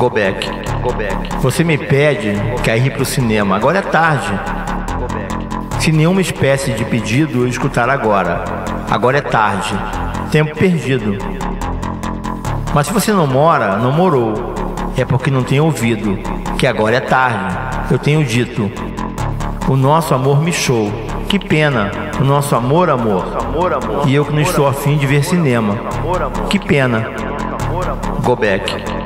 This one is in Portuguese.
Go back. Você me pede que ir para o cinema. Agora é tarde. Se nenhuma espécie de pedido eu escutar agora. Agora é tarde. Tempo perdido. Mas se você não mora, não morou. É porque não tem ouvido. Que agora é tarde. Eu tenho dito. O nosso amor mixou. Que pena. O nosso amor. E eu que não estou afim de ver cinema. Que pena. Go back.